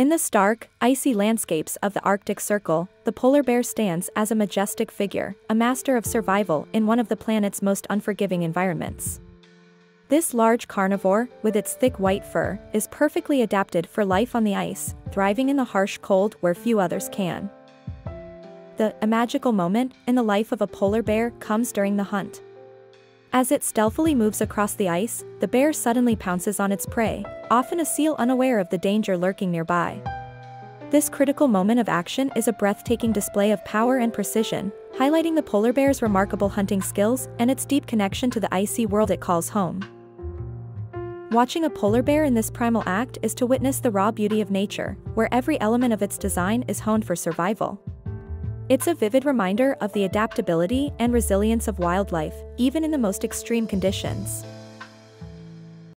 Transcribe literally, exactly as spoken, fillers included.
In the stark, icy landscapes of the Arctic Circle, the polar bear stands as a majestic figure, a master of survival in one of the planet's most unforgiving environments. This large carnivore, with its thick white fur, is perfectly adapted for life on the ice, thriving in the harsh cold where few others can. The a magical moment in the life of a polar bear comes during the hunt. As it stealthily moves across the ice, the bear suddenly pounces on its prey, often a seal unaware of the danger lurking nearby. This critical moment of action is a breathtaking display of power and precision, highlighting the polar bear's remarkable hunting skills and its deep connection to the icy world it calls home. Watching a polar bear in this primal act is to witness the raw beauty of nature, where every element of its design is honed for survival. It's a vivid reminder of the adaptability and resilience of wildlife, even in the most extreme conditions.